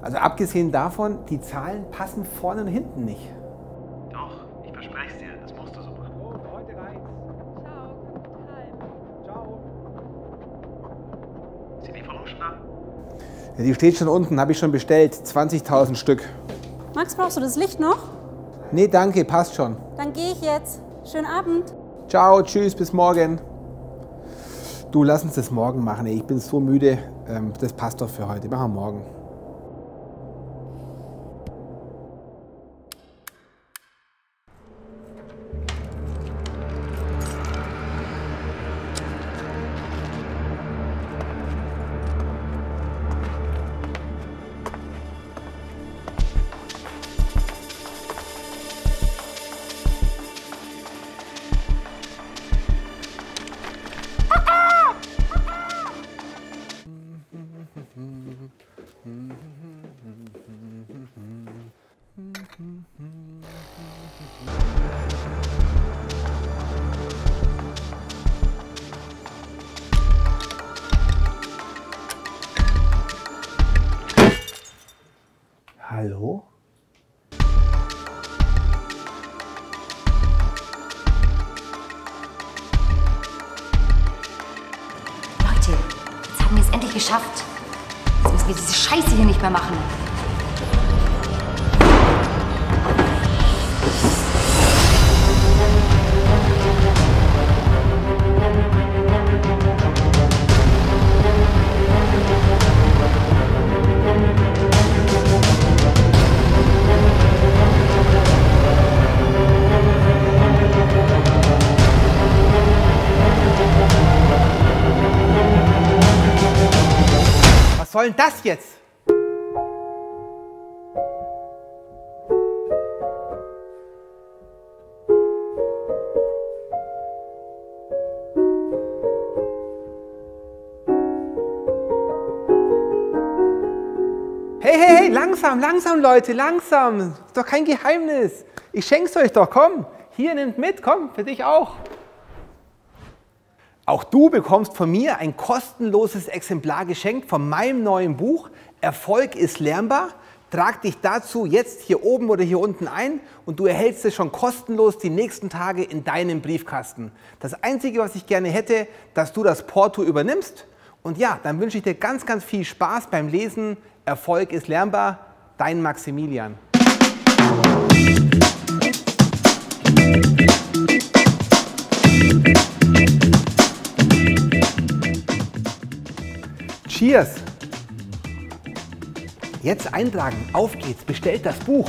Also abgesehen davon, die Zahlen passen vorne und hinten nicht. Doch, ich verspreche es dir, das musst du so machen. Oh, heute reicht's. Ciao, guten Tag. Ciao. Sind die Lieferung schon da? Ja, die steht schon unten, habe ich schon bestellt. 20.000 Stück. Max, brauchst du das Licht noch? Nee, danke, passt schon. Dann gehe ich jetzt. Schönen Abend. Ciao, tschüss, bis morgen. Du, lass uns das morgen machen. Ich bin so müde. Das passt doch für heute. Machen wir morgen. Hallo? Leute, jetzt haben wir es endlich geschafft. Jetzt müssen wir diese Scheiße hier nicht mehr machen. Was soll denn das jetzt? Hey, hey, hey, langsam, langsam, Leute, langsam. Ist doch kein Geheimnis. Ich schenk's euch doch, komm. Hier, nehmt mit, komm, für dich auch. Auch du bekommst von mir ein kostenloses Exemplar geschenkt von meinem neuen Buch Erfolg ist lernbar. Trag dich dazu jetzt hier oben oder hier unten ein und du erhältst es schon kostenlos die nächsten Tage in deinem Briefkasten. Das Einzige, was ich gerne hätte, dass du das Porto übernimmst. Und ja, dann wünsche ich dir ganz, ganz viel Spaß beim Lesen. Erfolg ist lernbar. Dein Maximilian. Cheers! Jetzt eintragen, auf geht's, bestellt das Buch!